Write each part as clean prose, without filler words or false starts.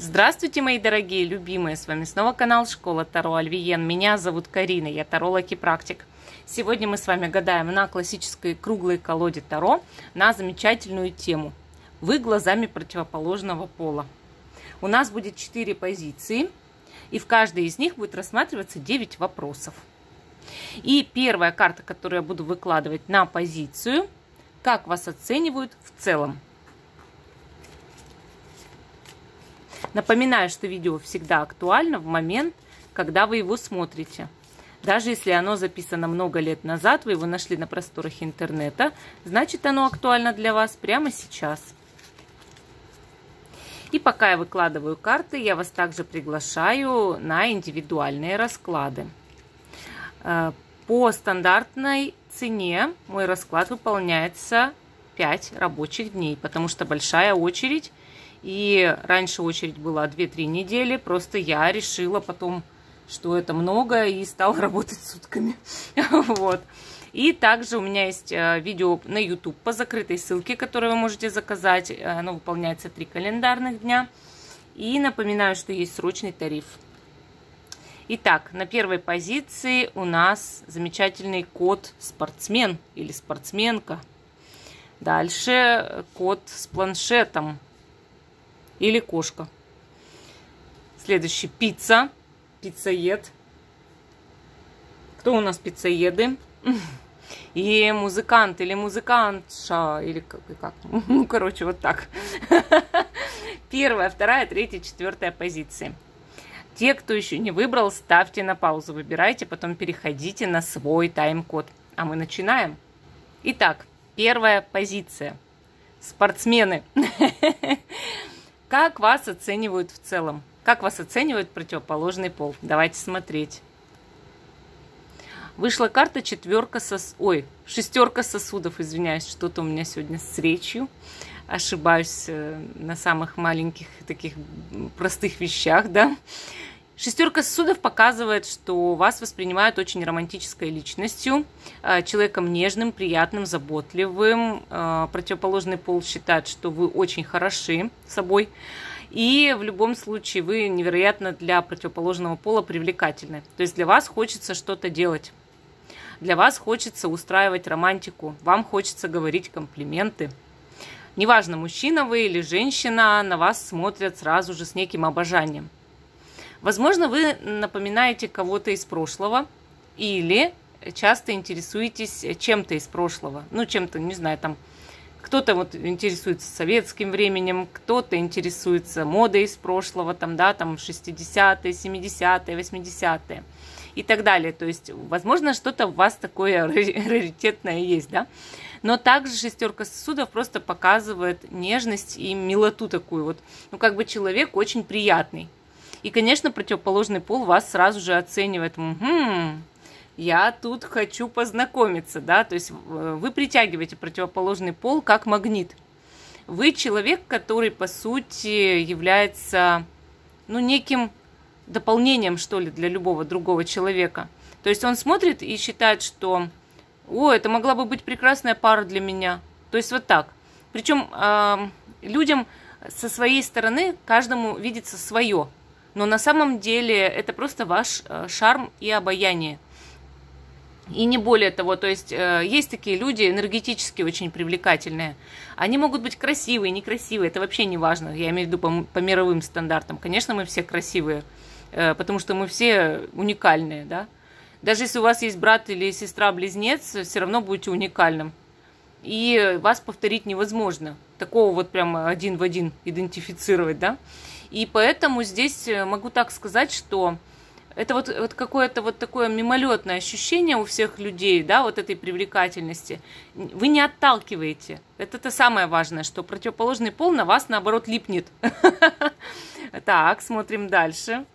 Здравствуйте, мои дорогие, любимые! С вами снова канал Школа Таро Альвиен. Меня зовут Карина, я таролог и практик. Сегодня мы с вами гадаем на классической круглой колоде Таро на замечательную тему «Вы глазами противоположного пола». У нас будет 4 позиции, и в каждой из них будет рассматриваться 9 вопросов. И первая карта, которую я буду выкладывать на позицию, как вас оценивают в целом. Напоминаю, что видео всегда актуально в момент, когда вы его смотрите. Даже если оно записано много лет назад, вы его нашли на просторах интернета, значит, оно актуально для вас прямо сейчас. И пока я выкладываю карты, я вас также приглашаю на индивидуальные расклады. По стандартной цене мой расклад выполняется 5 рабочих дней, потому что большая очередь. И раньше очередь была 2-3 недели, просто я решила потом, что это много, и стала работать сутками. Вот. И также у меня есть видео на YouTube по закрытой ссылке, которую вы можете заказать. Оно выполняется 3 календарных дня. И напоминаю, что есть срочный тариф. Итак, на первой позиции у нас замечательный кот спортсмен или спортсменка. Дальше кот с планшетом. Или кошка. Следующий. Пицца. Пиццаед. Кто у нас пиццаеды? И музыкант или музыкантша. Или как? Ну, короче, вот так. Первая, вторая, третья, четвертая позиции. Те, кто еще не выбрал, ставьте на паузу. Выбирайте, потом переходите на свой тайм-код. А мы начинаем. Итак, первая позиция. Спортсмены. Как вас оценивают в целом? Как вас оценивают противоположный пол? Давайте смотреть. Вышла карта шестерка сосудов. Извиняюсь, что-то у меня сегодня с речью. Ошибаюсь на самых маленьких таких простых вещах, да. Шестерка сосудов показывает, что вас воспринимают очень романтической личностью, человеком нежным, приятным, заботливым. Противоположный пол считает, что вы очень хороши собой. И в любом случае вы невероятно для противоположного пола привлекательны. То есть для вас хочется что-то делать. Для вас хочется устраивать романтику. Вам хочется говорить комплименты. Неважно, мужчина вы или женщина, на вас смотрят сразу же с неким обожанием. Возможно, вы напоминаете кого-то из прошлого или часто интересуетесь чем-то из прошлого. Ну, чем-то, не знаю, там кто-то вот интересуется советским временем, кто-то интересуется модой из прошлого, там, да, там 60-е, 70-е, 80-е и так далее. То есть, возможно, что-то у вас такое раритетное есть, да. Но также шестерка сосудов просто показывает нежность и милоту такую вот. Ну, как бы человек очень приятный. И, конечно, противоположный пол вас сразу же оценивает. Я тут хочу познакомиться, да, то есть вы притягиваете противоположный пол как магнит. Вы человек, который, по сути, является, ну, неким дополнением, что ли, для любого другого человека. То есть он смотрит и считает, что, о, это могла бы быть прекрасная пара для меня. То есть вот так. Причем людям со своей стороны каждому видится свое. Но на самом деле это просто ваш шарм и обаяние. И не более того, то есть есть такие люди энергетически очень привлекательные. Они могут быть красивые, некрасивые, это вообще не важно. Я имею в виду по мировым стандартам. Конечно, мы все красивые, потому что мы все уникальные, да? Даже если у вас есть брат или сестра-близнец, все равно будете уникальным. И вас повторить невозможно. Такого вот прямо один в один идентифицировать, да? И поэтому здесь могу так сказать, что это вот какое-то вот такое мимолетное ощущение у всех людей, да, вот этой привлекательности. Вы не отталкиваете. Это самое важное, что противоположный пол на вас, наоборот, липнет. Так, смотрим дальше.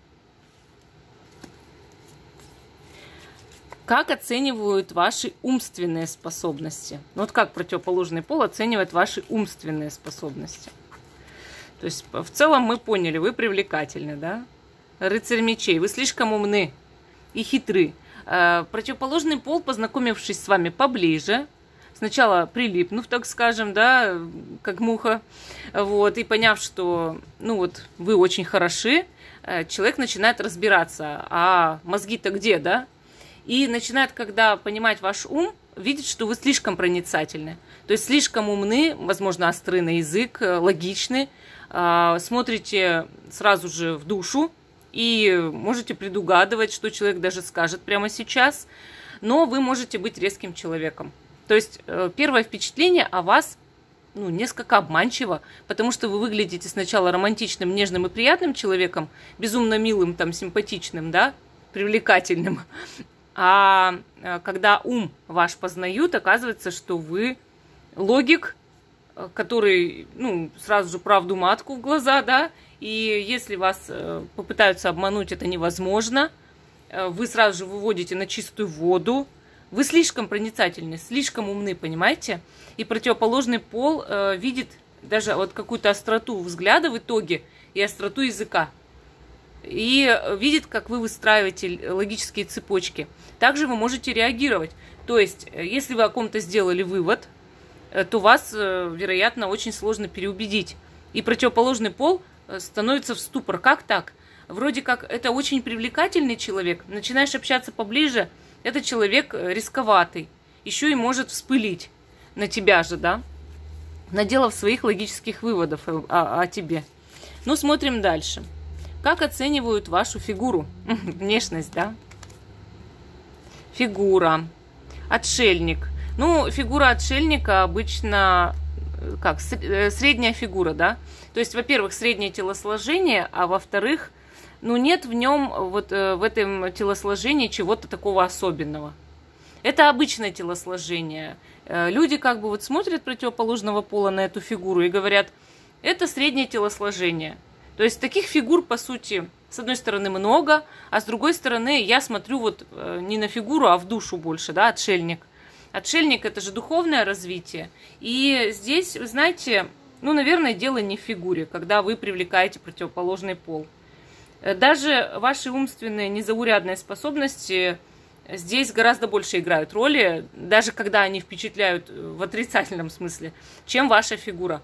Как оценивают ваши умственные способности? Вот как противоположный пол оценивает ваши умственные способности? То есть, в целом мы поняли, вы привлекательны, да? Рыцарь мечей, вы слишком умны и хитры. Противоположный пол, познакомившись с вами поближе, сначала прилипнув, так скажем, да, как муха, вот, и поняв, что, ну вот, вы очень хороши, человек начинает разбираться, а мозги-то где, да? И начинает, когда понимать ваш ум, видит, что вы слишком проницательны, то есть слишком умны, возможно, остры на язык, логичны, смотрите сразу же в душу и можете предугадывать, что человек даже скажет прямо сейчас, но вы можете быть резким человеком. То есть первое впечатление о вас, ну, несколько обманчиво, потому что вы выглядите сначала романтичным, нежным и приятным человеком, безумно милым, там, симпатичным, да, привлекательным. А когда ум ваш познают, оказывается, что вы логик, который, ну, сразу же правду матку в глаза, да, и если вас попытаются обмануть, это невозможно, вы сразу же выводите на чистую воду, вы слишком проницательны, слишком умны, понимаете, и противоположный пол видит даже вот какую-то остроту взгляда в итоге и остроту языка. И видит, как вы выстраиваете логические цепочки. Также вы можете реагировать. То есть, если вы о ком-то сделали вывод, то вас, вероятно, очень сложно переубедить. И противоположный пол становится в ступор. Как так? Вроде как это очень привлекательный человек. Начинаешь общаться поближе, это человек рисковатый. Еще и может вспылить на тебя же, да? Наделав своих логических выводов о тебе. Ну, смотрим дальше. Как оценивают вашу фигуру? Внешность, да? Фигура. Отшельник. Ну, фигура отшельника обычно, как, средняя фигура, да? То есть, во-первых, среднее телосложение, а во-вторых, ну, нет в нем, вот в этом телосложении чего-то такого особенного. Это обычное телосложение. Люди как бы вот смотрят противоположного пола на эту фигуру и говорят, это среднее телосложение. То есть таких фигур, по сути, с одной стороны много, а с другой стороны я смотрю вот не на фигуру, а в душу больше, да, отшельник. Отшельник – это же духовное развитие. И здесь, вы знаете, ну, наверное, дело не в фигуре, когда вы привлекаете противоположный пол. Даже ваши умственные незаурядные способности здесь гораздо больше играют роли, даже когда они впечатляют в отрицательном смысле, чем ваша фигура.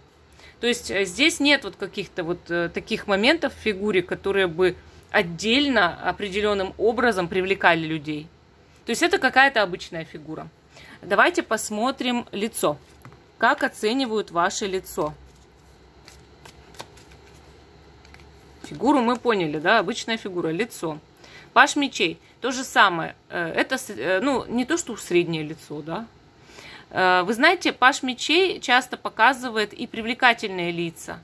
То есть здесь нет вот каких-то вот таких моментов в фигуре, которые бы отдельно определенным образом привлекали людей. То есть это какая-то обычная фигура. Давайте посмотрим лицо. Как оценивают ваше лицо? Фигуру мы поняли, да, обычная фигура, лицо. Паш мечей, то же самое. Это, ну, не то, что среднее лицо, да. Вы знаете, паш мечей часто показывает и привлекательные лица.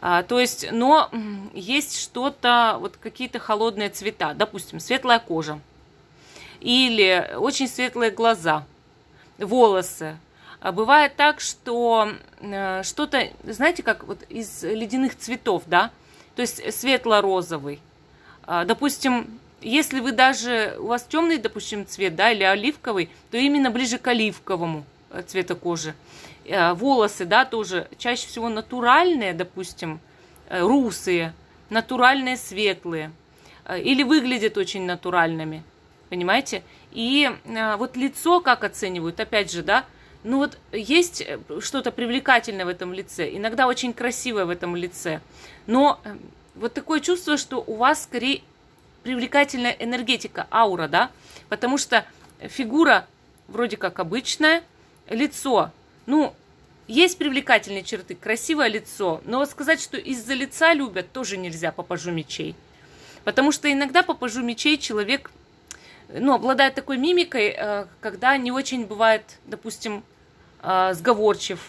То есть, но есть что-то, вот какие-то холодные цвета. Допустим, светлая кожа. Или очень светлые глаза, волосы. Бывает так, что что-то, знаете, как вот из ледяных цветов, да? То есть светло-розовый. Допустим, если вы даже, у вас темный, допустим, цвет, да, или оливковый, то именно ближе к оливковому цвету кожи. Волосы, да, тоже чаще всего натуральные, допустим, русые, натуральные светлые. Или выглядят очень натуральными, понимаете? И вот лицо как оценивают, опять же, да, ну вот есть что-то привлекательное в этом лице, иногда очень красивое в этом лице, но вот такое чувство, что у вас скорее привлекательная энергетика, аура, да, потому что фигура вроде как обычная, лицо, ну, есть привлекательные черты, красивое лицо, но вот сказать, что из-за лица любят, тоже нельзя по пажу мечей, потому что иногда по пажу мечей человек, ну, обладает такой мимикой, когда не очень бывает, допустим, сговорчив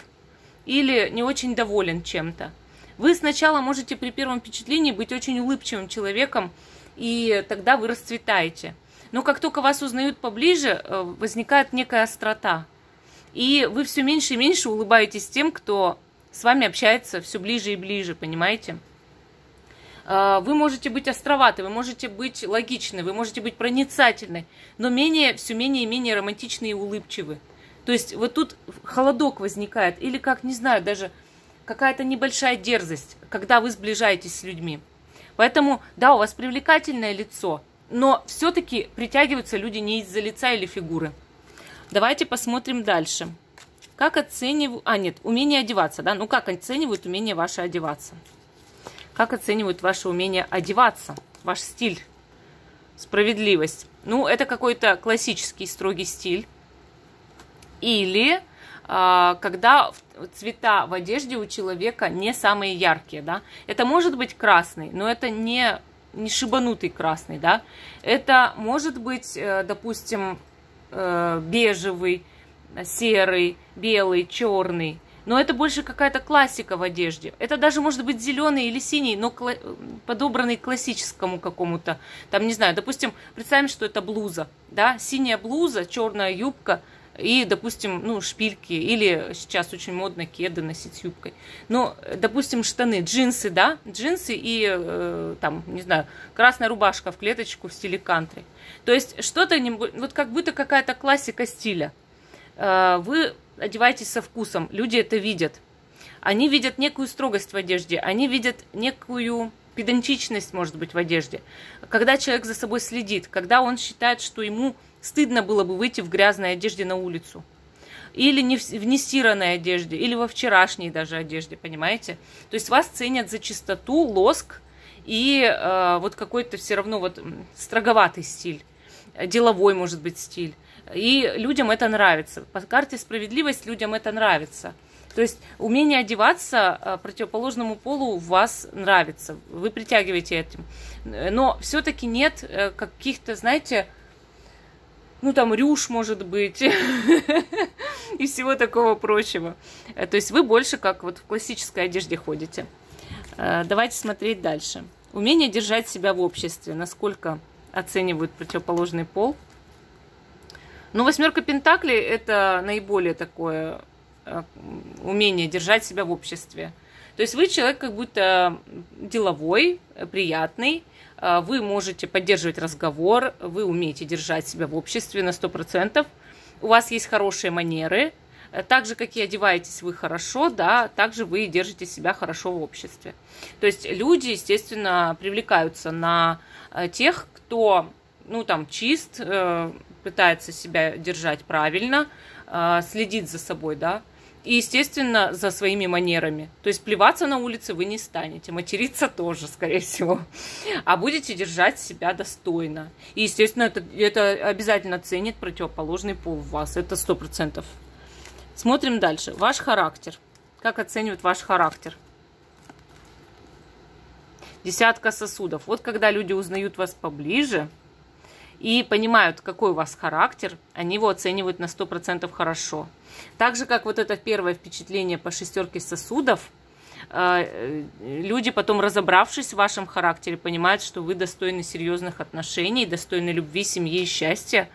или не очень доволен чем-то. Вы сначала можете при первом впечатлении быть очень улыбчивым человеком, и тогда вы расцветаете. Но как только вас узнают поближе, возникает некая острота. И вы все меньше и меньше улыбаетесь тем, кто с вами общается все ближе и ближе, понимаете? Вы можете быть островаты, вы можете быть логичны, вы можете быть проницательны, но менее, все менее и менее романтичны и улыбчивы. То есть вот тут холодок возникает, или как, не знаю, даже какая-то небольшая дерзость, когда вы сближаетесь с людьми. Поэтому, да, у вас привлекательное лицо, но все-таки притягиваются люди не из-за лица или фигуры. Давайте посмотрим дальше. Как оценивают... А, нет, умение одеваться, да? Ну, как оценивают умение ваше одеваться? Как оценивают ваше умение одеваться? Ваш стиль, справедливость. Ну, это какой-то классический строгий стиль. Или когда цвета в одежде у человека не самые яркие, да? Это может быть красный, но это не шибанутый красный, да? Это может быть, допустим, бежевый, серый, белый, черный. Но это больше какая-то классика в одежде. Это даже может быть зеленый или синий, но подобранный к классическому какому-то. Там, не знаю, допустим, представим, что это блуза, да? Синяя блуза, черная юбка и, допустим, ну, шпильки. Или сейчас очень модно кеды носить с юбкой. Но, допустим, штаны, джинсы, да? Джинсы и, там, не знаю, красная рубашка в клеточку в стиле кантри. То есть что-то, вот как будто какая-то классика стиля. Вы одеваетесь со вкусом, люди это видят. Они видят некую строгость в одежде, они видят некую педантичность, может быть, в одежде. Когда человек за собой следит, когда он считает, что ему стыдно было бы выйти в грязной одежде на улицу. Или в нестиранной одежде, или во вчерашней даже одежде, понимаете? То есть вас ценят за чистоту, лоск и вот какой-то все равно вот строговатый стиль, деловой, может быть, стиль. И людям это нравится. По карте справедливость людям это нравится. То есть умение одеваться противоположному полу вас нравится. Вы притягиваете этим. Но все-таки нет каких-то, знаете, ну там рюш, может быть, и всего такого прочего. То есть вы больше как вот в классической одежде ходите. Давайте смотреть дальше. Умение держать себя в обществе. Насколько оценивают противоположный пол? Ну, восьмерка пентаклей – это наиболее такое умение держать себя в обществе. То есть вы человек как будто деловой, приятный, вы можете поддерживать разговор, вы умеете держать себя в обществе на 100%, у вас есть хорошие манеры, так же, как и одеваетесь вы хорошо, да, также вы держите себя хорошо в обществе. То есть люди, естественно, привлекаются на тех, кто, ну, там, чист, пытается себя держать правильно, следит за собой, да, и, естественно, за своими манерами. То есть плеваться на улице вы не станете, материться тоже, скорее всего, а будете держать себя достойно. И, естественно, это обязательно ценит противоположный пол в вас, это 100%. Смотрим дальше. Ваш характер. Как оценивают ваш характер? Десятка сосудов. Вот когда люди узнают вас поближе и понимают, какой у вас характер, они его оценивают на 100% хорошо. Так же, как вот это первое впечатление по шестерке сосудов, люди потом, разобравшись в вашем характере, понимают, что вы достойны серьезных отношений, достойны любви, семьи и счастья.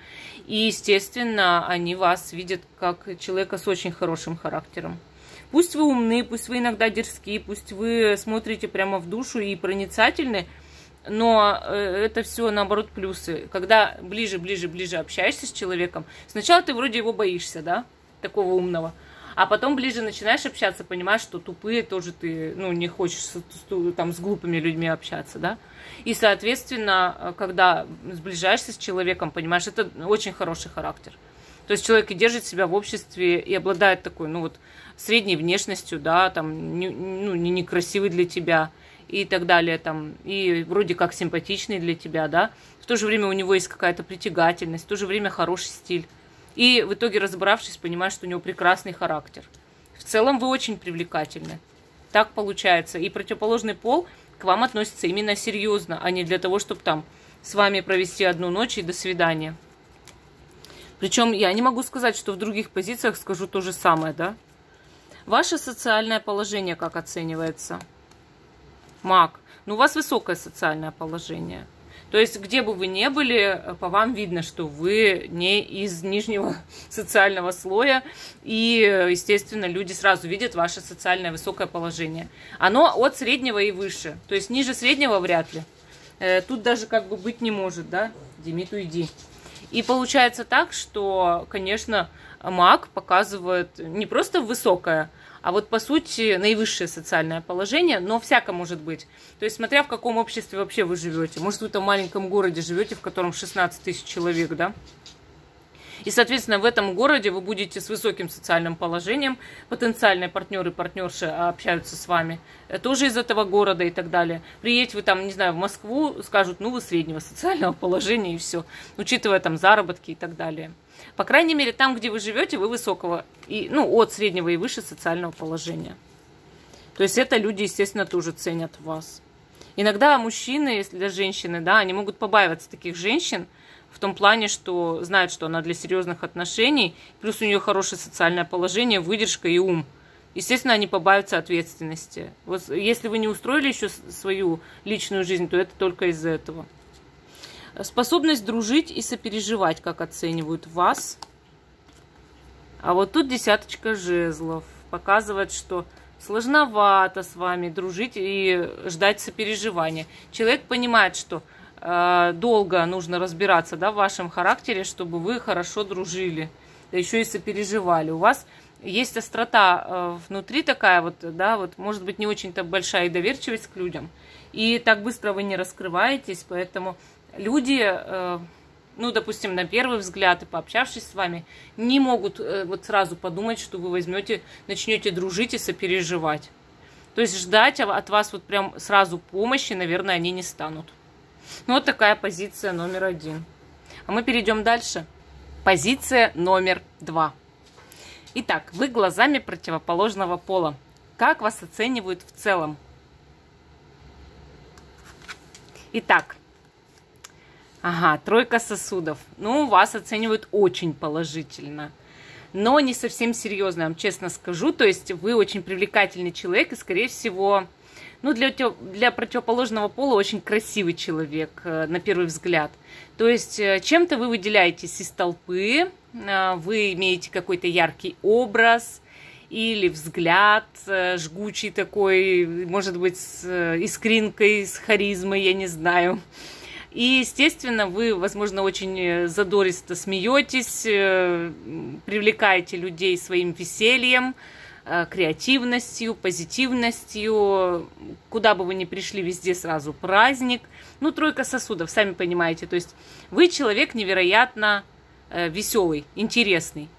И, естественно, они вас видят как человека с очень хорошим характером. Пусть вы умны, пусть вы иногда дерзкие, пусть вы смотрите прямо в душу и проницательны, но это все, наоборот, плюсы. Когда ближе общаешься с человеком, сначала ты вроде его боишься, да, такого умного, а потом ближе начинаешь общаться, понимаешь, что тупые тоже ты, ну, не хочешь там с глупыми людьми общаться, да. И, соответственно, когда сближаешься с человеком, понимаешь, это очень хороший характер. То есть человек и держит себя в обществе, и обладает такой, ну, вот, средней внешностью, да, там, ну, не некрасивый для тебя, и так далее, там, и вроде как симпатичный для тебя, да, в то же время у него есть какая-то притягательность, в то же время хороший стиль. И в итоге, разобравшись, понимаешь, что у него прекрасный характер. В целом вы очень привлекательны. Так получается. И противоположный пол к вам относится именно серьезно, а не для того, чтобы там с вами провести одну ночь и до свидания. Причем я не могу сказать, что в других позициях скажу то же самое, да. Ваше социальное положение как оценивается? Маг. Ну, у вас высокое социальное положение. То есть, где бы вы ни были, по вам видно, что вы не из нижнего социального слоя. И, естественно, люди сразу видят ваше социальное высокое положение. Оно от среднего и выше. То есть, ниже среднего вряд ли. Тут даже как бы быть не может, да? Демид, уйди. И получается так, что, конечно, маг показывает не просто высокое, а вот, по сути, наивысшее социальное положение, но всяко может быть. То есть, смотря в каком обществе вообще вы живете. Может, вы там в маленьком городе живете, в котором 16 тысяч человек, да? И, соответственно, в этом городе вы будете с высоким социальным положением, потенциальные партнеры и партнерши общаются с вами, тоже из этого города и так далее. Приедете вы там, не знаю, в Москву, скажут, ну, вы среднего социального положения и все, учитывая там заработки и так далее. По крайней мере, там, где вы живете, вы высокого, и, ну, от среднего и выше социального положения. То есть это люди, естественно, тоже ценят вас. Иногда мужчины, если для женщины, да, они могут побаиваться таких женщин в том плане, что знают, что она для серьезных отношений, плюс у нее хорошее социальное положение, выдержка и ум. Естественно, они побаиваются ответственности. Вот если вы не устроили еще свою личную жизнь, то это только из-за этого. Способность дружить и сопереживать, как оценивают вас. А вот тут десяточка жезлов показывает, что сложновато с вами дружить и ждать сопереживания. Человек понимает, что долго нужно разбираться, да, в вашем характере, чтобы вы хорошо дружили, да еще и сопереживали. У вас есть острота внутри такая, вот, да, вот, может быть, не очень-то большая и доверчивость к людям. И так быстро вы не раскрываетесь, поэтому люди, ну, допустим, на первый взгляд и пообщавшись с вами, не могут вот сразу подумать, что вы возьмете, начнете дружить и сопереживать. То есть ждать от вас вот прям сразу помощи, наверное, они не станут. Ну, вот такая позиция номер 1. А мы перейдем дальше. Позиция номер 2. Итак, вы глазами противоположного пола. Как вас оценивают в целом? Итак. Ага, тройка сосудов. Ну, вас оценивают очень положительно, но не совсем серьезно, я вам честно скажу. То есть вы очень привлекательный человек и, скорее всего, ну, для противоположного пола очень красивый человек на первый взгляд. То есть чем-то вы выделяетесь из толпы, вы имеете какой-то яркий образ или взгляд жгучий такой, может быть, с искринкой, с харизмой, я не знаю. И, естественно, вы, возможно, очень задористо смеетесь, привлекаете людей своим весельем, креативностью, позитивностью. Куда бы вы ни пришли, везде сразу праздник. Ну, тройка сосудов, сами понимаете. То есть вы человек невероятно веселый, интересный.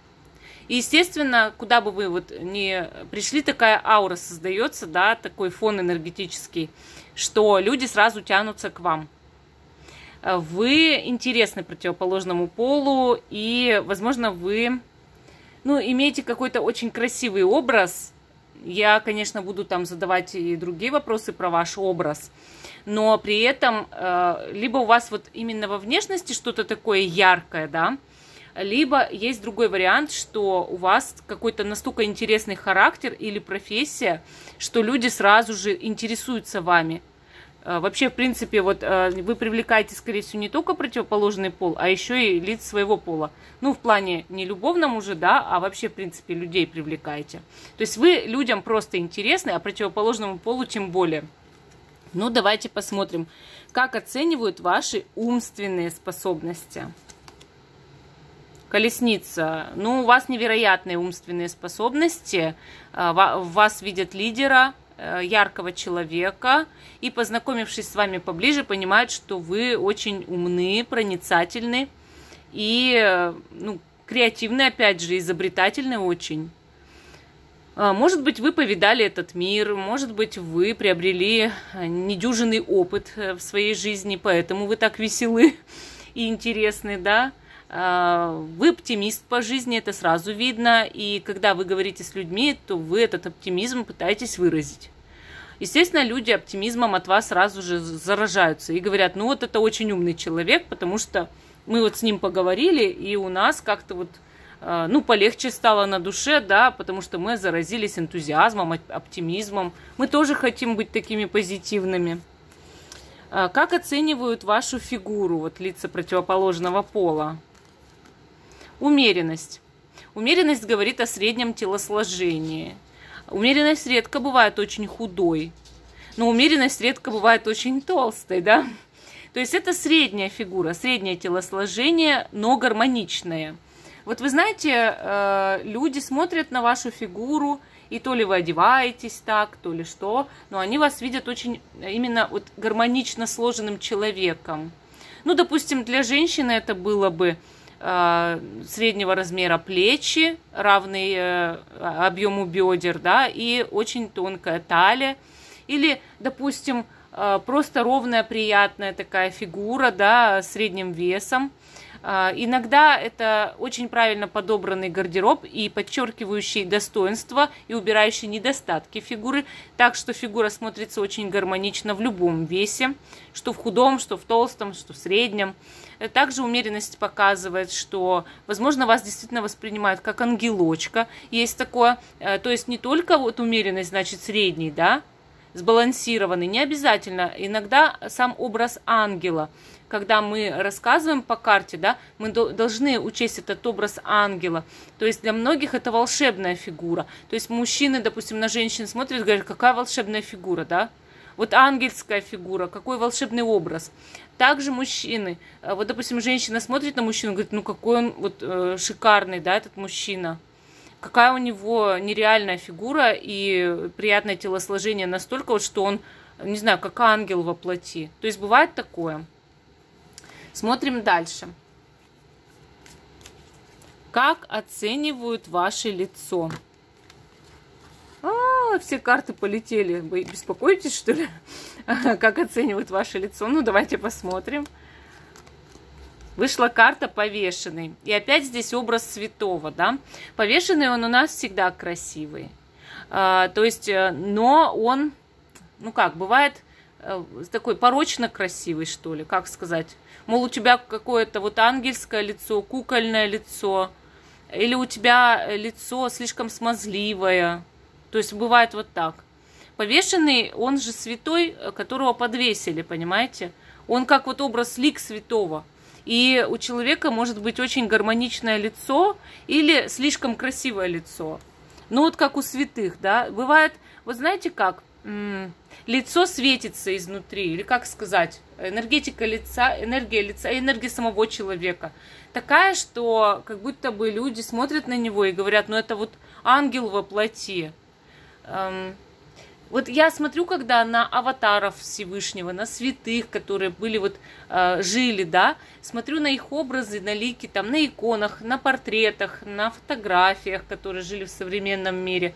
И, естественно, куда бы вы вот ни пришли, такая аура создается, да, такой фон энергетический, что люди сразу тянутся к вам. Вы интересны противоположному полу и, возможно, вы, ну, имеете какой-то очень красивый образ. Я, конечно, буду там задавать и другие вопросы про ваш образ, но при этом либо у вас вот именно во внешности что-то такое яркое, да, либо есть другой вариант, что у вас какой-то настолько интересный характер или профессия, что люди сразу же интересуются вами. Вообще, в принципе, вот вы привлекаете, скорее всего, не только противоположный пол, а еще и лиц своего пола. Ну, в плане не любовном уже, да, а вообще, в принципе, людей привлекаете. То есть вы людям просто интересны, а противоположному полу тем более. Ну, давайте посмотрим, как оценивают ваши умственные способности. Колесница. Ну, у вас невероятные умственные способности. В вас видят лидера, яркого человека, и, познакомившись с вами поближе, понимают, что вы очень умны, проницательны и, ну, креативны, опять же, изобретательны очень. Может быть, вы повидали этот мир, может быть, вы приобрели недюжинный опыт в своей жизни, поэтому вы так веселы и интересны, да? Вы оптимист по жизни, это сразу видно, и когда вы говорите с людьми, то вы этот оптимизм пытаетесь выразить. Естественно, люди оптимизмом от вас сразу же заражаются и говорят, ну вот это очень умный человек, потому что мы вот с ним поговорили, и у нас как-то вот, ну, полегче стало на душе, да, потому что мы заразились энтузиазмом, оптимизмом, мы тоже хотим быть такими позитивными. Как оценивают вашу фигуру, вот лица противоположного пола? Умеренность. Умеренность говорит о среднем телосложении. Умеренность редко бывает очень худой, но умеренность редко бывает очень толстой, да? То есть это средняя фигура, среднее телосложение, но гармоничное. Вот вы знаете, люди смотрят на вашу фигуру, и то ли вы одеваетесь так, то ли что, но они вас видят очень именно вот гармонично сложенным человеком. Ну, допустим, для женщины это было бы среднего размера плечи, равный объему бедер, да, и очень тонкая талия. Или, допустим, просто ровная, приятная такая фигура, да, с средним весом. Иногда это очень правильно подобранный гардероб и подчеркивающий достоинства и убирающий недостатки фигуры, так что фигура смотрится очень гармонично в любом весе, что в худом, что в толстом, что в среднем. Также умеренность показывает, что, возможно, вас действительно воспринимают как ангелочка, есть такое, то есть не только вот умеренность, значит, средний, да, сбалансированный, не обязательно, иногда сам образ ангела. Когда мы рассказываем по карте, да, мы должны учесть этот образ ангела. То есть для многих это волшебная фигура. То есть мужчины, допустим, на женщин смотрят и говорят, какая волшебная фигура, да? Вот ангельская фигура, какой волшебный образ. Также мужчины, вот, допустим, женщина смотрит на мужчину и говорит, ну какой он вот шикарный, да, этот мужчина. Какая у него нереальная фигура и приятное телосложение настолько, вот, что он, не знаю, как ангел во плоти. То есть бывает такое. Смотрим дальше. Как оценивают ваше лицо? Все карты полетели. Вы беспокоитесь, что ли? Как оценивают ваше лицо? Ну, давайте посмотрим. Вышла карта повешенный. И опять здесь образ святого, да? Повешенный он у нас всегда красивый. То есть, но он, ну как, бывает такой порочно красивый, что ли, как сказать. Мол, у тебя какое-то вот ангельское лицо, кукольное лицо, или у тебя лицо слишком смазливое. То есть бывает вот так. Повешенный, он же святой, которого подвесили, понимаете? Он как вот образ лик святого. И у человека может быть очень гармоничное лицо или слишком красивое лицо. Ну вот как у святых, да? Бывает, вот знаете как? Лицо светится изнутри, или как сказать, энергетика лица, энергия самого человека такая, что как будто бы люди смотрят на него и говорят, ну это вот ангел во плоти. Вот я смотрю, когда на аватаров Всевышнего, на святых, которые были вот, жили, да, смотрю на их образы, на лики, там, на иконах, на портретах, на фотографиях, которые жили в современном мире.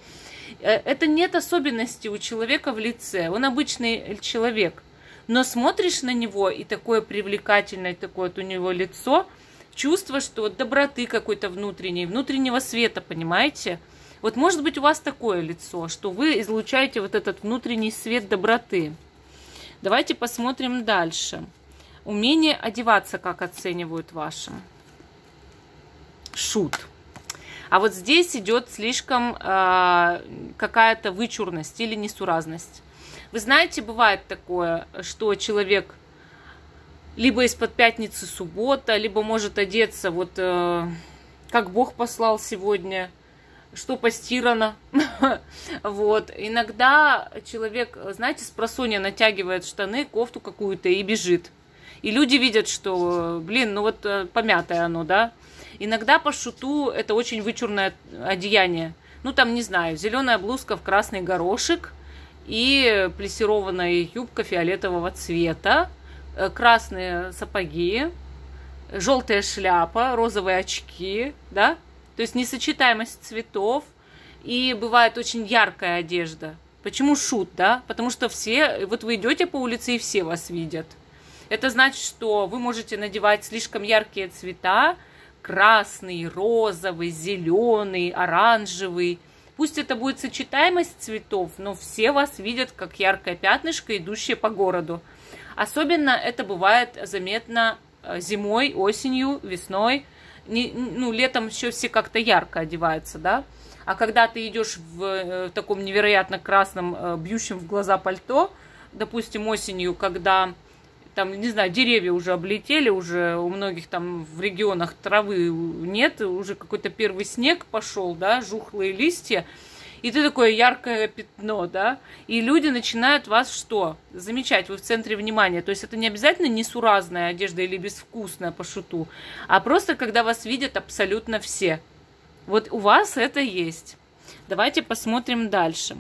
Это нет особенности у человека в лице, он обычный человек, но смотришь на него, и такое привлекательное, такое вот у него лицо, чувство, что доброты какой-то внутренней, внутреннего света, понимаете? Вот может быть у вас такое лицо, что вы излучаете вот этот внутренний свет доброты. Давайте посмотрим дальше. Умение одеваться, как оценивают ваши. Шут. А вот здесь идет слишком какая-то вычурность или несуразность. Вы знаете, бывает такое, что человек либо из-под пятницы суббота, либо может одеться вот как Бог послал сегодня, что постирано. Вот. Иногда человек, знаете, спросонья натягивает штаны, кофту какую-то и бежит. И люди видят, что, блин, ну вот помятое оно, да. Иногда по шуту это очень вычурное одеяние. Ну, там, не знаю, зеленая блузка в красный горошек и плессированная юбка фиолетового цвета, красные сапоги, желтая шляпа, розовые очки, да? То есть несочетаемость цветов и бывает очень яркая одежда. Почему шут, да? Потому что все, вот вы идете по улице и все вас видят. Это значит, что вы можете надевать слишком яркие цвета, красный, розовый, зеленый, оранжевый. Пусть это будет сочетаемость цветов, но все вас видят как яркое пятнышко, идущее по городу. Особенно это бывает заметно зимой, осенью, весной. Ну, летом еще все как-то ярко одеваются, да? А когда ты идешь в таком невероятно красном, бьющем в глаза пальто, допустим, осенью, когда... Там, не знаю, деревья уже облетели, уже у многих там в регионах травы нет, уже какой-то первый снег пошел, да, жухлые листья, и ты такое яркое пятно, да, и люди начинают вас что? Замечать, вы в центре внимания, то есть это не обязательно несуразная одежда или безвкусная по шуту, а просто когда вас видят абсолютно все. Вот у вас это есть. Давайте посмотрим дальше.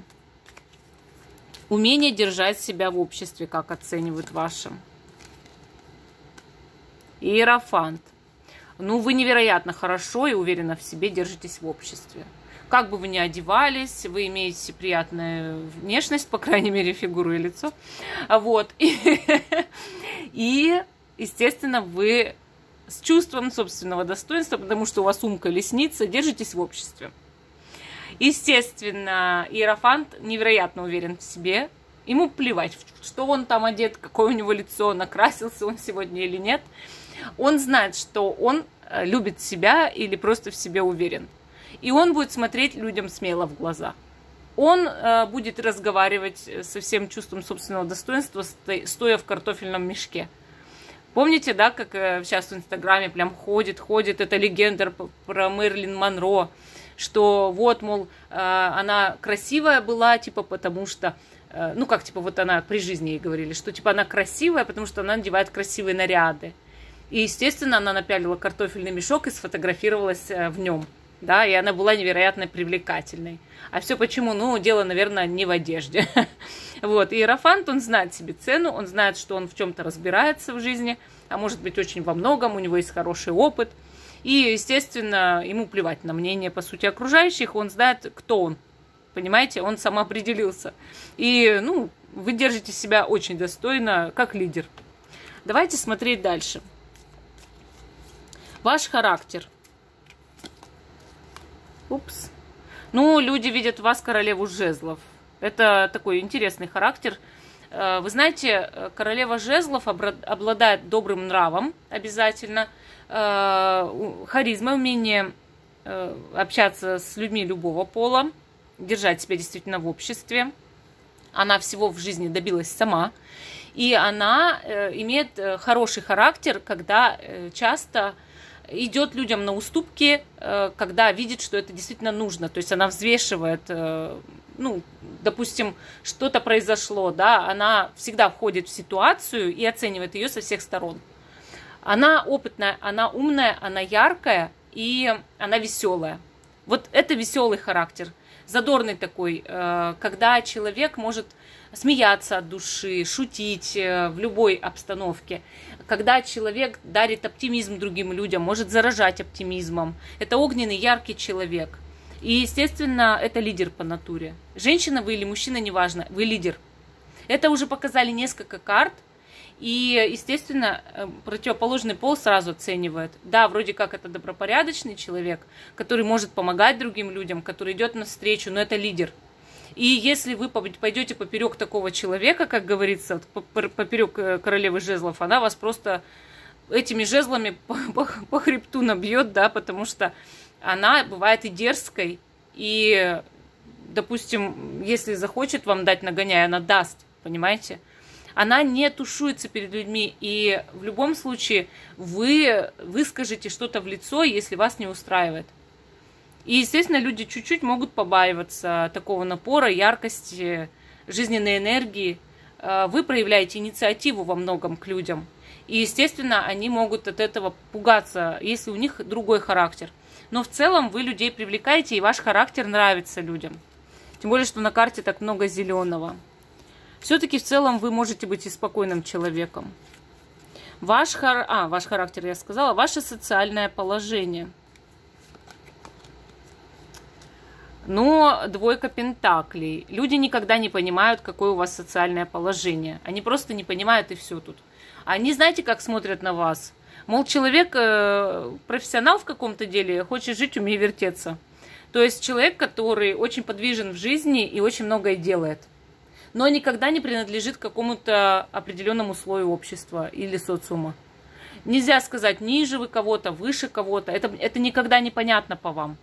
Умение держать себя в обществе, как оценивают ваши. Иерофант. Ну, вы невероятно хорошо и уверенно в себе держитесь в обществе. Как бы вы ни одевались, вы имеете приятную внешность, по крайней мере, фигуру и лицо. Вот. И, естественно, вы с чувством собственного достоинства, потому что у вас умка лесница, держитесь в обществе. Естественно, Иерофант невероятно уверен в себе. Ему плевать, что он там одет, какое у него лицо, накрасился он сегодня или нет. Он знает, что он любит себя или просто в себе уверен. И он будет смотреть людям смело в глаза. Он будет разговаривать со всем чувством собственного достоинства, стоя в картофельном мешке. Помните, да, как сейчас в Инстаграме прям ходит, это легенда про Мэрилин Монро, что вот, мол, она красивая была, типа, потому что, ну, как, типа, вот она при жизни ей говорили, что, типа, она красивая, потому что она надевает красивые наряды. И, естественно, она напялила картофельный мешок и сфотографировалась в нем. Да, и она была невероятно привлекательной. А все почему? Ну, дело, наверное, не в одежде. Вот, Иерофант, он знает себе цену, он знает, что он в чем-то разбирается в жизни, а может быть, очень во многом, у него есть хороший опыт. И, естественно, ему плевать на мнение, по сути, окружающих, он знает, кто он. Понимаете, он самоопределился. И, ну, вы держите себя очень достойно, как лидер. Давайте смотреть дальше. Ваш характер. Упс. Ну, люди видят в вас королеву жезлов. Это такой интересный характер. Вы знаете, королева жезлов обладает добрым нравом обязательно, харизмой, умением общаться с людьми любого пола, держать себя действительно в обществе. Она всего в жизни добилась сама. И она имеет хороший характер, когда часто идет людям на уступки, когда видит, что это действительно нужно. То есть она взвешивает, ну, допустим, что-то произошло, да, она всегда входит в ситуацию и оценивает ее со всех сторон. Она опытная, она умная, она яркая и она веселая. Вот это веселый характер, задорный такой, когда человек может смеяться от души, шутить в любой обстановке. Когда человек дарит оптимизм другим людям, может заражать оптимизмом. Это огненный, яркий человек. И, естественно, это лидер по натуре. Женщина вы или мужчина, неважно, вы лидер. Это уже показали несколько карт. И, естественно, противоположный пол сразу оценивает. Да, вроде как это добропорядочный человек, который может помогать другим людям, который идет навстречу, но это лидер. И если вы пойдете поперек такого человека, как говорится, поперек королевы жезлов, она вас просто этими жезлами по хребту набьет, да, потому что она бывает и дерзкой, и, допустим, если захочет вам дать нагоняя, она даст, понимаете? Она не тушуется перед людьми, и в любом случае вы выскажете что-то в лицо, если вас не устраивает. И, естественно, люди чуть-чуть могут побаиваться такого напора, яркости, жизненной энергии. Вы проявляете инициативу во многом к людям. И, естественно, они могут от этого пугаться, если у них другой характер. Но в целом вы людей привлекаете, и ваш характер нравится людям. Тем более, что на карте так много зеленого. Все-таки в целом вы можете быть и спокойным человеком. Ваш характер, я сказала, ваше социальное положение. Но двойка пентаклей. Люди никогда не понимают, какое у вас социальное положение. Они просто не понимают, и все тут. Они, знаете, как смотрят на вас? Мол, человек, профессионал в каком-то деле, хочет жить, умеет вертеться. То есть человек, который очень подвижен в жизни и очень многое делает. Но никогда не принадлежит к какому-то определенному слою общества или социума. Нельзя сказать, ниже вы кого-то, выше кого-то. Это никогда не понятно по вам.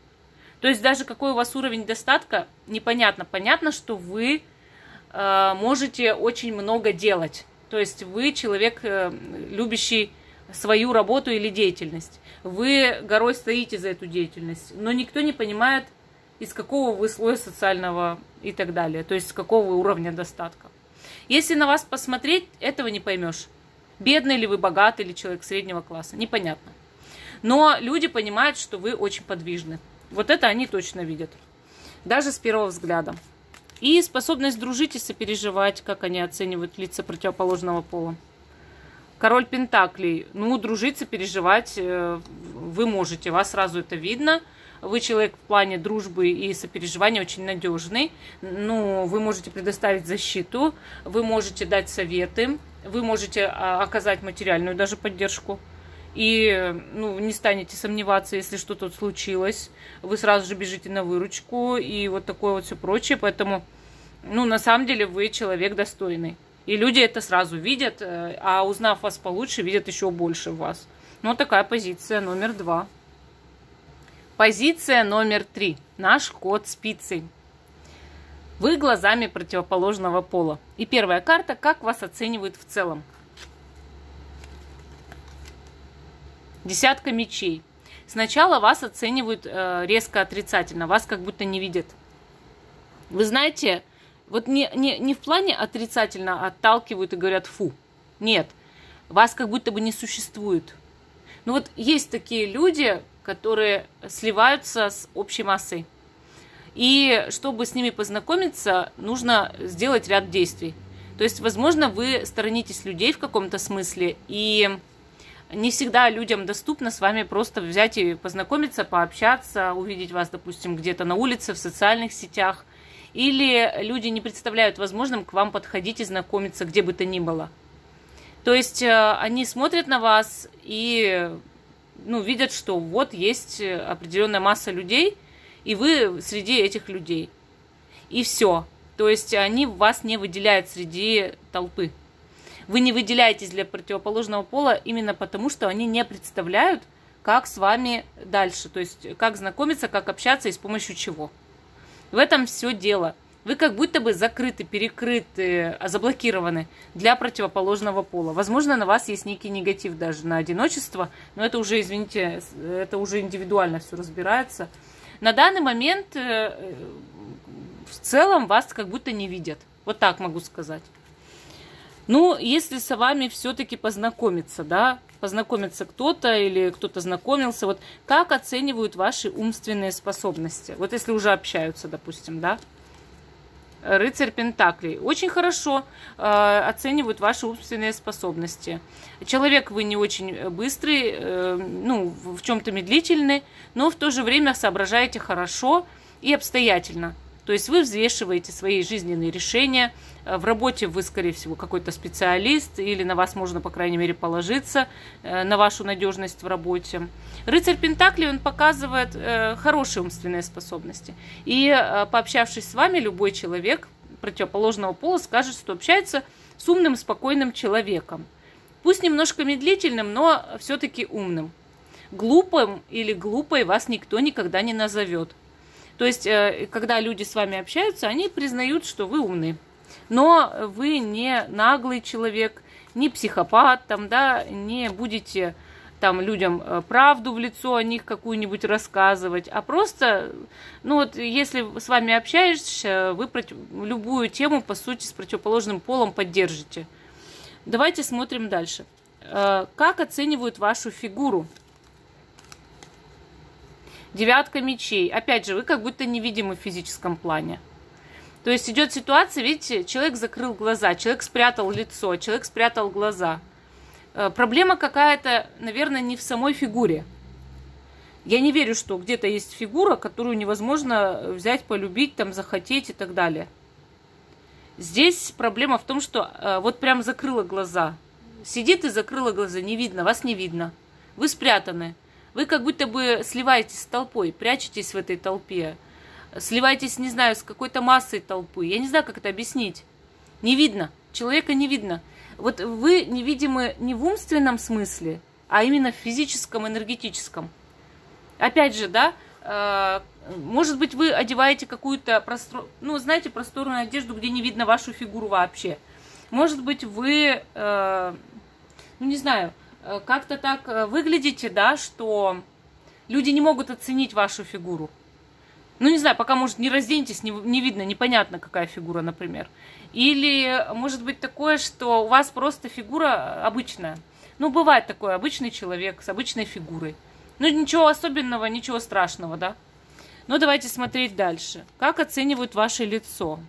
То есть даже какой у вас уровень достатка, непонятно. Понятно, что вы можете очень много делать. То есть вы человек, любящий свою работу или деятельность. Вы горой стоите за эту деятельность. Но никто не понимает, из какого вы слоя социального и так далее. То есть с какого вы уровня достатка. Если на вас посмотреть, этого не поймешь. Бедный ли вы, богатый ли человек среднего класса. Непонятно. Но люди понимают, что вы очень подвижны. Вот это они точно видят, даже с первого взгляда. И способность дружить и сопереживать, как они оценивают лица противоположного пола. Король пентаклей. Ну, дружить, сопереживать, вы можете, вас сразу это видно. Вы человек в плане дружбы и сопереживания очень надежный. Ну, вы можете предоставить защиту, вы можете дать советы, вы можете оказать материальную даже поддержку. И ну, не станете сомневаться, если что-то случилось. Вы сразу же бежите на выручку и вот такое вот все прочее. Поэтому, ну, на самом деле вы человек достойный. И люди это сразу видят, а узнав вас получше, видят еще больше в вас. Ну, такая позиция номер 2. Позиция номер 3. Наш кот спицы. Вы глазами противоположного пола. И первая карта, как вас оценивают в целом. Десятка мечей. Сначала вас оценивают резко отрицательно, вас как будто не видят. Вы знаете, вот не в плане отрицательно отталкивают и говорят «фу». Нет, вас как будто бы не существует. Но вот есть такие люди, которые сливаются с общей массой. И чтобы с ними познакомиться, нужно сделать ряд действий. То есть, возможно, вы сторонитесь людей в каком-то смысле и... Не всегда людям доступно с вами просто взять и познакомиться, пообщаться, увидеть вас, допустим, где-то на улице, в социальных сетях. Или люди не представляют возможным к вам подходить и знакомиться, где бы то ни было. То есть они смотрят на вас и ну, видят, что вот есть определенная масса людей, и вы среди этих людей. И все. То есть они вас не выделяют среди толпы. Вы не выделяетесь для противоположного пола именно потому, что они не представляют, как с вами дальше, то есть как знакомиться, как общаться и с помощью чего. В этом все дело. Вы как будто бы закрыты, перекрыты, заблокированы для противоположного пола. Возможно, на вас есть некий негатив даже на одиночество, но это уже, извините, это уже индивидуально все разбирается. На данный момент в целом вас как будто не видят. Вот так могу сказать. Ну, если с вами все-таки познакомиться, да, познакомится кто-то или кто-то знакомился, вот как оценивают ваши умственные способности? Вот если уже общаются, допустим, да, рыцарь пентаклей. Очень хорошо оценивают ваши умственные способности. Человек вы не очень быстрый, ну, в чем-то медлительный, но в то же время соображаете хорошо и обстоятельно. То есть вы взвешиваете свои жизненные решения, в работе вы, скорее всего, какой-то специалист, или на вас можно, по крайней мере, положиться, на вашу надежность в работе. Рыцарь пентаклей, он показывает хорошие умственные способности. И пообщавшись с вами, любой человек противоположного пола скажет, что общается с умным, спокойным человеком. Пусть немножко медлительным, но все-таки умным. Глупым или глупой вас никто никогда не назовет. То есть, когда люди с вами общаются, они признают, что вы умны. Но вы не наглый человек, не психопат, там, да, не будете там, людям правду в лицо о них какую-нибудь рассказывать. А просто, ну вот, если с вами общаешься, вы любую тему, по сути, с противоположным полом поддержите. Давайте смотрим дальше. Как оценивают вашу фигуру? Девятка мечей. Опять же, вы как будто невидимы в физическом плане. То есть идет ситуация, видите, человек закрыл глаза, человек спрятал лицо, человек спрятал глаза. Проблема какая-то, наверное, не в самой фигуре. Я не верю, что где-то есть фигура, которую невозможно взять, полюбить, там, захотеть и так далее. Здесь проблема в том, что вот прям закрыла глаза. Сидит и закрыла глаза, не видно, вас не видно. Вы спрятаны. Вы как будто бы сливаетесь с толпой, прячетесь в этой толпе, сливаетесь, не знаю, с какой-то массой толпы. Я не знаю, как это объяснить. Не видно. Человека не видно. Вот вы невидимы не в умственном смысле, а именно в физическом, энергетическом. Опять же, да, может быть, вы одеваете какую-то, ну, знаете, просторную одежду, где не видно вашу фигуру вообще. Может быть, вы, ну, не знаю... Как-то так выглядите, да, что люди не могут оценить вашу фигуру. Ну, не знаю, пока, может, не разденетесь, не видно, непонятно, какая фигура, например. Или, может быть, такое, что у вас просто фигура обычная. Ну, бывает такое, обычный человек с обычной фигурой. Ну, ничего особенного, ничего страшного, да. Ну, давайте смотреть дальше. Как оценивают ваше лицо?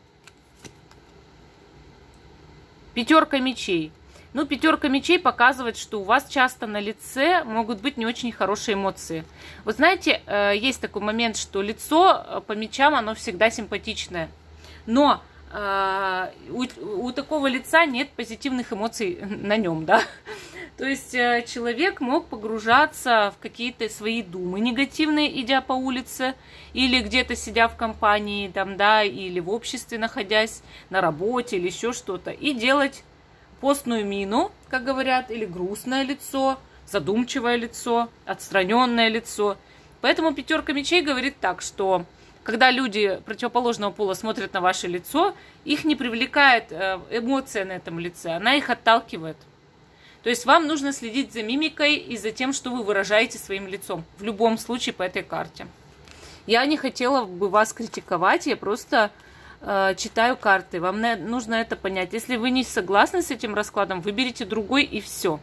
Пятерка мечей. Ну, пятерка мечей показывает, что у вас часто на лице могут быть не очень хорошие эмоции. Вот знаете, есть такой момент, что лицо по мечам, оно всегда симпатичное. Но у такого лица нет позитивных эмоций на нем, да? То есть человек мог погружаться в какие-то свои думы негативные, идя по улице, или где-то сидя в компании, там, да, или в обществе находясь, на работе, или еще что-то, и делать постную мину, как говорят, или грустное лицо, задумчивое лицо, отстраненное лицо. Поэтому пятерка мечей говорит так, что когда люди противоположного пола смотрят на ваше лицо, их не привлекает эмоция на этом лице, она их отталкивает. То есть вам нужно следить за мимикой и за тем, что вы выражаете своим лицом. В любом случае по этой карте. Я не хотела бы вас критиковать, я просто читаю карты. Вам нужно это понять. Если вы не согласны с этим раскладом, выберите другой и все.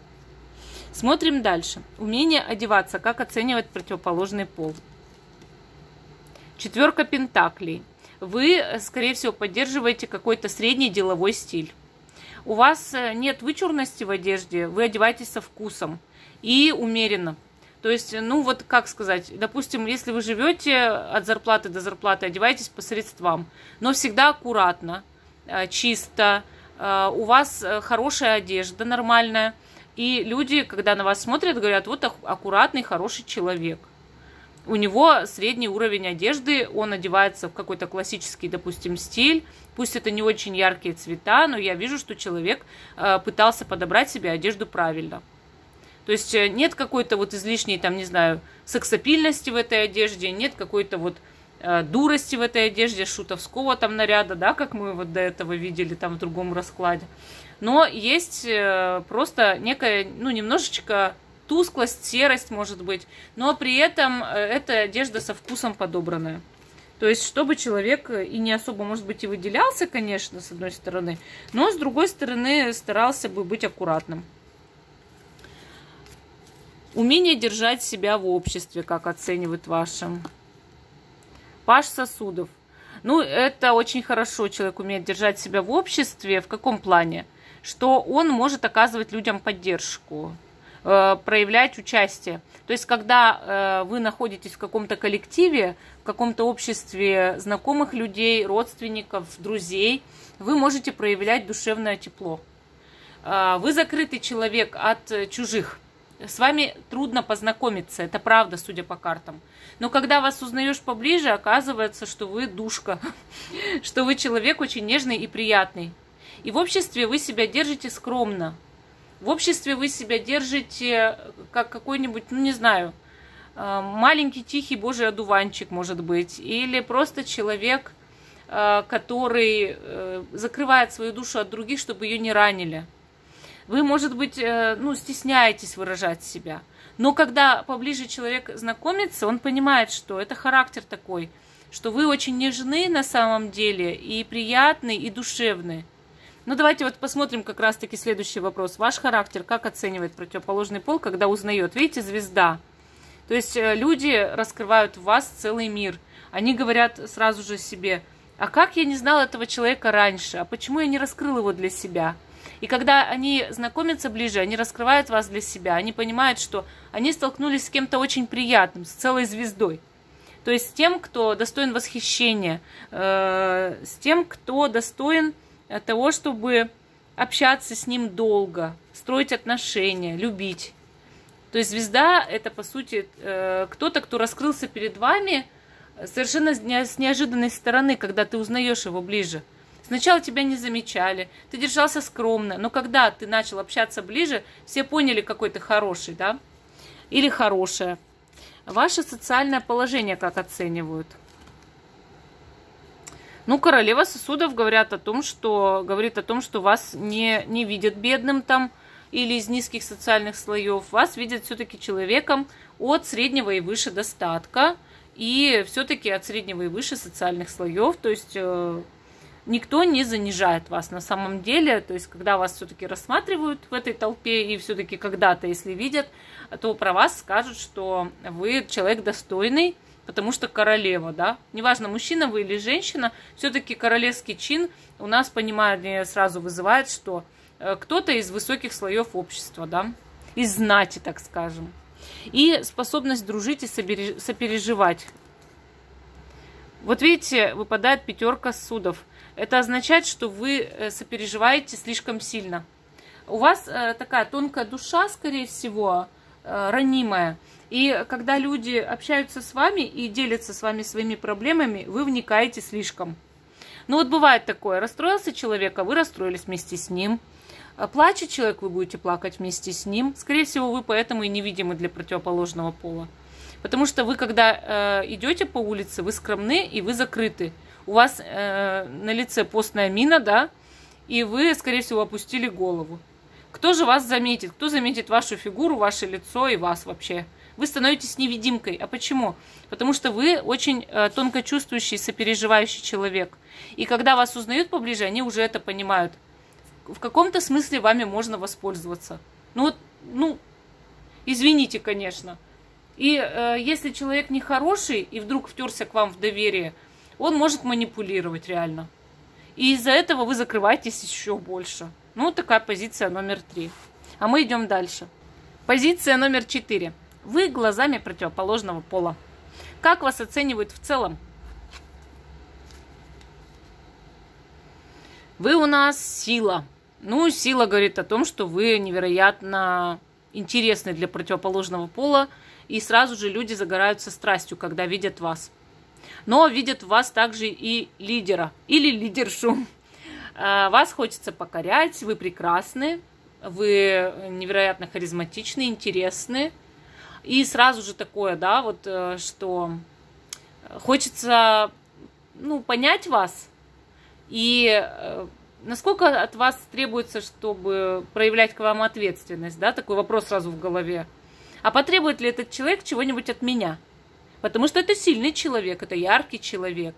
Смотрим дальше. Умение одеваться. Как оценивать противоположный пол? Четверка пентаклей. Вы, скорее всего, поддерживаете какой-то средний деловой стиль. У вас нет вычурности в одежде, вы одеваетесь со вкусом и умеренно. То есть, ну вот как сказать, допустим, если вы живете от зарплаты до зарплаты, одеваетесь по средствам, но всегда аккуратно, чисто, у вас хорошая одежда, нормальная. И люди, когда на вас смотрят, говорят, вот аккуратный, хороший человек. У него средний уровень одежды, он одевается в какой-то классический, допустим, стиль. Пусть это не очень яркие цвета, но я вижу, что человек пытался подобрать себе одежду правильно. То есть нет какой-то вот излишней, там, не знаю, сексапильности в этой одежде, нет какой-то вот дурости в этой одежде, шутовского там наряда, да, как мы вот до этого видели там в другом раскладе. Но есть просто некая, ну, немножечко тусклость, серость, может быть, но при этом эта одежда со вкусом подобранная. То есть, чтобы человек и не особо, может быть, и выделялся, конечно, с одной стороны, но с другой стороны старался бы быть аккуратным. Умение держать себя в обществе, как оценивают вашим. Паж сосудов. Ну, это очень хорошо, человек умеет держать себя в обществе. В каком плане? Что он может оказывать людям поддержку, проявлять участие. То есть, когда вы находитесь в каком-то коллективе, в каком-то обществе знакомых людей, родственников, друзей, вы можете проявлять душевное тепло. Вы закрытый человек от чужих. С вами трудно познакомиться, это правда, судя по картам. Но когда вас узнаешь поближе, оказывается, что вы душка, что вы человек очень нежный и приятный. И в обществе вы себя держите скромно. В обществе вы себя держите как какой-нибудь, ну не знаю, маленький тихий божий одуванчик, может быть. Или просто человек, который закрывает свою душу от других, чтобы ее не ранили. Вы, может быть, ну, стесняетесь выражать себя. Но когда поближе человек знакомится, он понимает, что это характер такой, что вы очень нежны на самом деле, и приятны, и душевны. Ну, давайте вот посмотрим как раз-таки следующий вопрос. Ваш характер, как оценивает противоположный пол, когда узнает? Видите, звезда. То есть люди раскрывают в вас целый мир. Они говорят сразу же себе, а как я не знал этого человека раньше? А почему я не раскрыл его для себя? И когда они знакомятся ближе, они раскрывают вас для себя. Они понимают, что они столкнулись с кем-то очень приятным, с целой звездой. То есть с тем, кто достоин восхищения, с тем, кто достоин от того, чтобы общаться с ним долго, строить отношения, любить. То есть звезда – это, по сути, кто-то, кто раскрылся перед вами совершенно с неожиданной стороны, когда ты узнаешь его ближе. Сначала тебя не замечали, ты держался скромно, но когда ты начал общаться ближе, все поняли, какой ты хороший, да? Или хорошая. Ваше социальное положение как оценивают? Ну, королева сосудов говорит о том, что вас не видят бедным там или из низких социальных слоев. Вас видят все-таки человеком от среднего и выше достатка и все-таки от среднего и выше социальных слоев. То есть никто не занижает вас на самом деле. То есть когда вас все-таки рассматривают в этой толпе и все-таки когда-то, если видят, то про вас скажут, что вы человек достойный. Потому что королева, да, неважно, мужчина вы или женщина, все-таки королевский чин у нас понимание сразу вызывает, что кто-то из высоких слоев общества, да, из знати, так скажем. И способность дружить и сопереживать. Вот видите, выпадает пятерка судов. Это означает, что вы сопереживаете слишком сильно. У вас такая тонкая душа, скорее всего, ранимая. И когда люди общаются с вами и делятся с вами своими проблемами, вы вникаете слишком. Ну вот бывает такое. Расстроился человек, а вы расстроились вместе с ним. Плачет человек, вы будете плакать вместе с ним. Скорее всего, вы поэтому и невидимы для противоположного пола. Потому что вы, когда идете по улице, вы скромны и вы закрыты. У вас на лице постная мина, да, и вы, скорее всего, опустили голову. Кто же вас заметит? Кто заметит вашу фигуру, ваше лицо и вас вообще? Вы становитесь невидимкой. А почему? Потому что вы очень тонко чувствующий, сопереживающий человек. И когда вас узнают поближе, они уже это понимают. В каком-то смысле вами можно воспользоваться. Ну вот, ну, извините, конечно. И если человек нехороший и вдруг втерся к вам в доверие, он может манипулировать реально. И из-за этого вы закрываетесь еще больше. Ну, такая позиция номер 3. А мы идем дальше. Позиция номер 4. Вы глазами противоположного пола. Как вас оценивают в целом? Вы у нас сила. Ну, сила говорит о том, что вы невероятно интересны для противоположного пола. И сразу же люди загораются страстью, когда видят вас. Но видят в вас также и лидера или лидершу. Вас хочется покорять, вы прекрасны, вы невероятно харизматичны, интересны. И сразу же такое, да, вот что хочется, ну, понять вас. И насколько от вас требуется, чтобы проявлять к вам ответственность, да, такой вопрос сразу в голове. А потребует ли этот человек чего-нибудь от меня? Потому что это сильный человек, это яркий человек.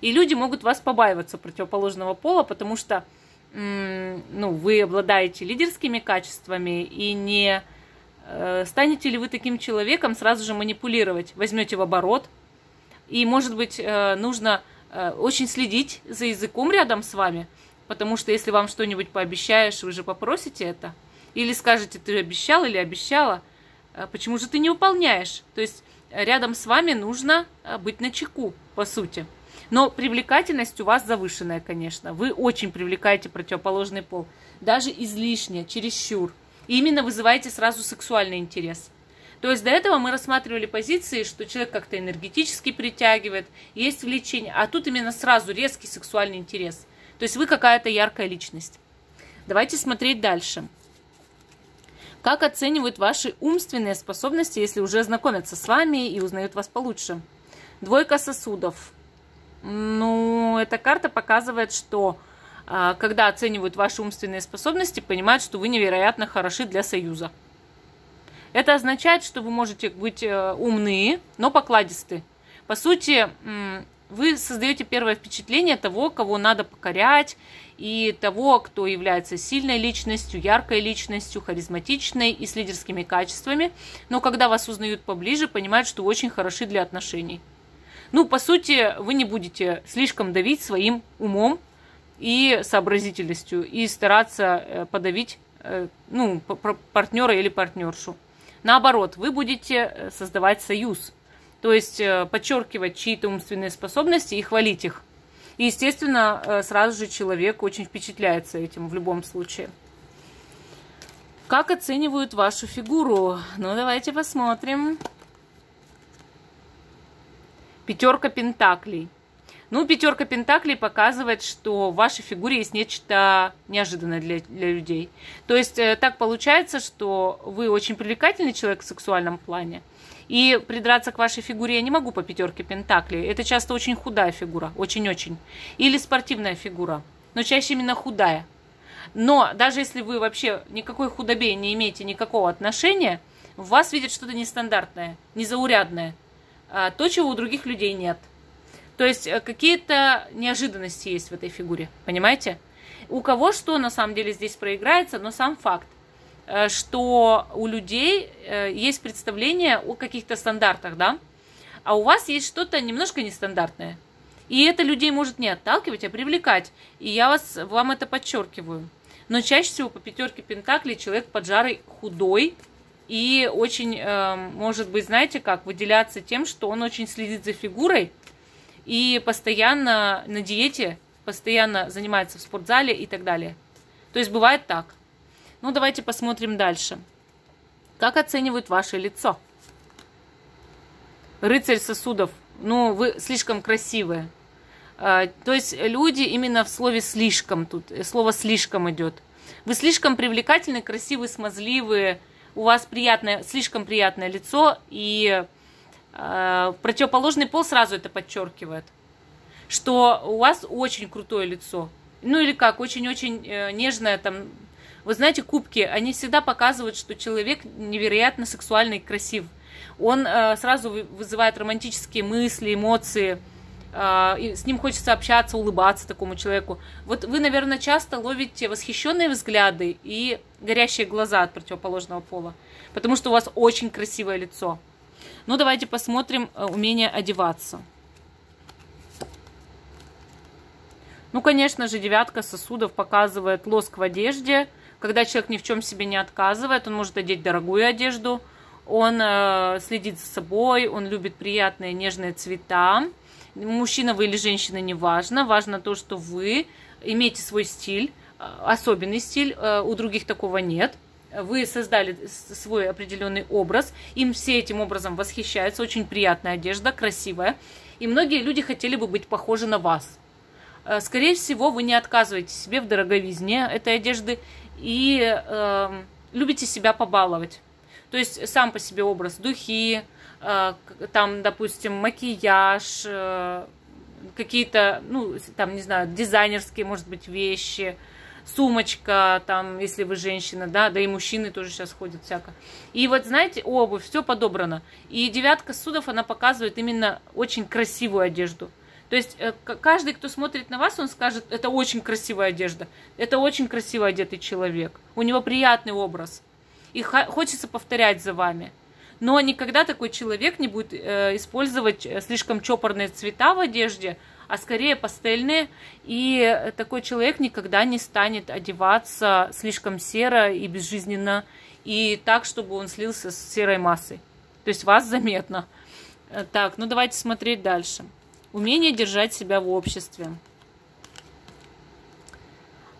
И люди могут вас побаиваться противоположного пола, потому что ну, вы обладаете лидерскими качествами, и не станете ли вы таким человеком сразу же манипулировать, возьмете в оборот. И, может быть, нужно очень следить за языком рядом с вами, потому что если вам что-нибудь пообещаешь, вы же попросите это. Или скажете, ты обещал или обещала, почему же ты не выполняешь? То есть рядом с вами нужно быть начеку, по сути. Но привлекательность у вас завышенная, конечно. Вы очень привлекаете противоположный пол. Даже излишне, чересчур. И именно вызываете сразу сексуальный интерес. То есть до этого мы рассматривали позиции, что человек как-то энергетически притягивает, есть влечение. А тут именно сразу резкий сексуальный интерес. То есть вы какая-то яркая личность. Давайте смотреть дальше. Как оценивают ваши умственные способности, если уже знакомятся с вами и узнают вас получше? Двойка сосудов. Ну, эта карта показывает, что когда оценивают ваши умственные способности, понимают, что вы невероятно хороши для союза. Это означает, что вы можете быть умны, но покладисты. По сути, вы создаете первое впечатление того, кого надо покорять, и того, кто является сильной личностью, яркой личностью, харизматичной и с лидерскими качествами. Но когда вас узнают поближе, понимают, что вы очень хороши для отношений. Ну, по сути, вы не будете слишком давить своим умом и сообразительностью, и стараться подавить, ну, партнера или партнершу. Наоборот, вы будете создавать союз. То есть подчеркивать чьи-то умственные способности и хвалить их. И, естественно, сразу же человек очень впечатляется этим в любом случае. Как оценивают вашу фигуру? Ну, давайте посмотрим. Пятерка пентаклей. Ну, пятерка пентаклей показывает, что в вашей фигуре есть нечто неожиданное для людей. То есть так получается, что вы очень привлекательный человек в сексуальном плане. И придраться к вашей фигуре я не могу по пятерке пентаклей. Это часто очень худая фигура, очень-очень. Или спортивная фигура, но чаще именно худая. Но даже если вы вообще никакой худобе не имеете никакого отношения, в вас видят что-то нестандартное, незаурядное. То, чего у других людей нет. То есть какие-то неожиданности есть в этой фигуре, понимаете? У кого что на самом деле здесь проиграется, но сам факт, что у людей есть представление о каких-то стандартах, да? А у вас есть что-то немножко нестандартное. И это людей может не отталкивать, а привлекать. И я вам это подчеркиваю. Но чаще всего по пятерке пентаклей человек под жарой худой и очень, может быть, знаете как, выделяться тем, что он очень следит за фигурой и постоянно на диете, постоянно занимается в спортзале и так далее. То есть бывает так. Ну, давайте посмотрим дальше. Как оценивают ваше лицо? Рыцарь сосудов. Ну, вы слишком красивые. То есть люди именно в слове «слишком» тут. Слово «слишком» идет. Вы слишком привлекательны, красивы, смазливые. У вас приятное, слишком приятное лицо. И противоположный пол сразу это подчеркивает. Что у вас очень крутое лицо. Ну или как, очень-очень нежное там. Вы знаете, кубки, они всегда показывают, что человек невероятно сексуальный и красив. Он сразу вызывает романтические мысли, эмоции. И с ним хочется общаться, улыбаться такому человеку. Вот вы, наверное, часто ловите восхищенные взгляды и горящие глаза от противоположного пола. Потому что у вас очень красивое лицо. Ну, давайте посмотрим умение одеваться. Ну, конечно же, девятка сосудов показывает лоск в одежде. Когда человек ни в чем себе не отказывает, он может одеть дорогую одежду, он следит за собой, он любит приятные нежные цвета. Мужчина вы или женщина, не важно. Важно то, что вы имеете свой стиль, особенный стиль, у других такого нет. Вы создали свой определенный образ, им все этим образом восхищаются, очень приятная одежда, красивая. И многие люди хотели бы быть похожи на вас. Скорее всего, вы не отказываете себе в дороговизне этой одежды и любите себя побаловать. То есть сам по себе образ, духи, там, допустим, макияж, какие-то, ну, там, не знаю, дизайнерские, может быть, вещи, сумочка, там, если вы женщина, да, да и мужчины тоже сейчас ходят всяко. И вот, знаете, обувь, все подобрано. И девятка судов, она показывает именно очень красивую одежду. То есть каждый, кто смотрит на вас, он скажет, это очень красивая одежда, это очень красиво одетый человек, у него приятный образ, и хочется повторять за вами. Но никогда такой человек не будет использовать слишком чопорные цвета в одежде, а скорее пастельные, и такой человек никогда не станет одеваться слишком серо и безжизненно, и так, чтобы он слился с серой массой. То есть вас заметно. Так, ну давайте смотреть дальше. Умение держать себя в обществе.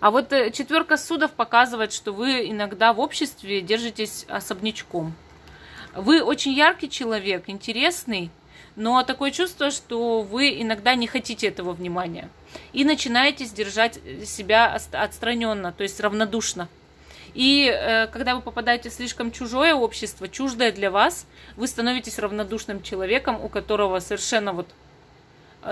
А вот четверка судов показывает, что вы иногда в обществе держитесь особнячком. Вы очень яркий человек, интересный, но такое чувство, что вы иногда не хотите этого внимания. И начинаете держать себя отстраненно, то есть равнодушно. И когда вы попадаете в слишком чужое общество, чуждое для вас, вы становитесь равнодушным человеком, у которого совершенно вот...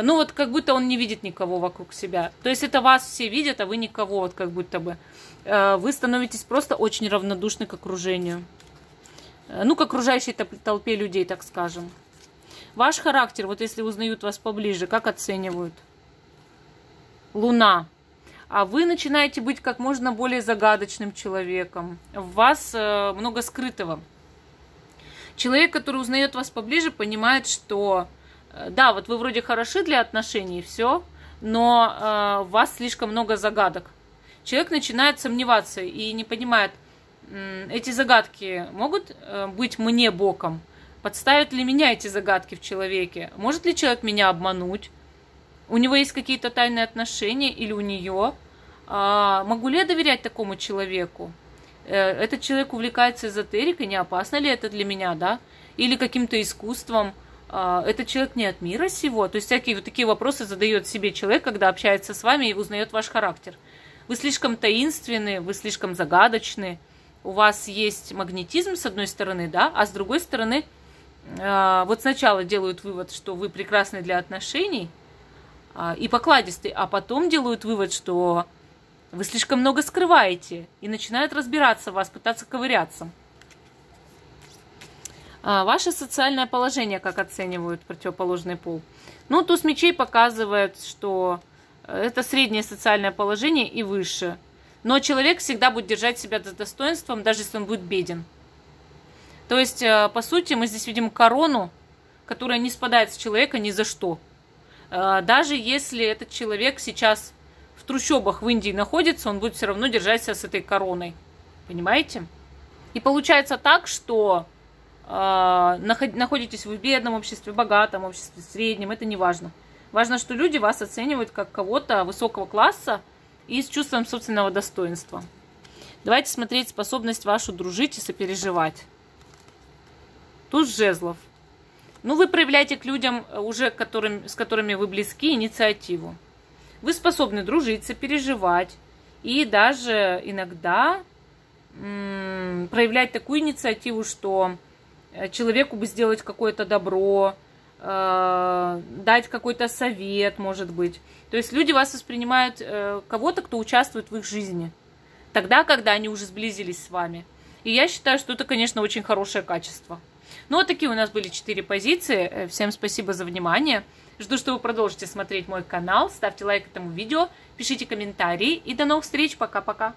Ну вот как будто он не видит никого вокруг себя. То есть это вас все видят, а вы никого, вот как будто бы. Вы становитесь просто очень равнодушны к окружению. Ну, к окружающей толпе людей, так скажем. Ваш характер, вот если узнают вас поближе, как оценивают? Луна. А вы начинаете быть как можно более загадочным человеком. В вас много скрытого. Человек, который узнает вас поближе, понимает, что... Да, вот вы вроде хороши для отношений, все, но у вас слишком много загадок. Человек начинает сомневаться и не понимает, эти загадки могут быть мне боком? Подставят ли меня эти загадки в человеке? Может ли человек меня обмануть? У него есть какие-то тайные отношения или у нее? Могу ли я доверять такому человеку? Этот человек увлекается эзотерикой, не опасно ли это для меня, да? Или каким-то искусством? Этот человек не от мира сего. То есть всякие вот такие вопросы задает себе человек, когда общается с вами и узнает ваш характер. Вы слишком таинственны, вы слишком загадочны. У вас есть магнетизм с одной стороны, да, а с другой стороны, вот сначала делают вывод, что вы прекрасны для отношений и покладистый, а потом делают вывод, что вы слишком много скрываете и начинают разбираться в вас, пытаться ковыряться. Ваше социальное положение, как оценивают противоположный пол. Ну, туз мечей показывает, что это среднее социальное положение и выше. Но человек всегда будет держать себя с достоинством, даже если он будет беден. То есть, по сути, мы здесь видим корону, которая не спадает с человека ни за что. Даже если этот человек сейчас в трущобах в Индии находится, он будет все равно держать себя с этой короной. Понимаете? И получается так, что находитесь вы в бедном обществе, в богатом обществе, в среднем, это не важно. Важно, что люди вас оценивают как кого-то высокого класса и с чувством собственного достоинства. Давайте смотреть способность вашу дружить и сопереживать. Туз жезлов. Ну, вы проявляете к людям, уже с которыми вы близки, инициативу. Вы способны дружить, сопереживать и даже иногда проявлять такую инициативу, что человеку бы сделать какое-то добро, дать какой-то совет, может быть. То есть люди вас воспринимают кого-то, кто участвует в их жизни, тогда, когда они уже сблизились с вами. И я считаю, что это, конечно, очень хорошее качество. Ну, вот такие у нас были 4 позиции. Всем спасибо за внимание. Жду, что вы продолжите смотреть мой канал. Ставьте лайк этому видео, пишите комментарии. И до новых встреч. Пока-пока.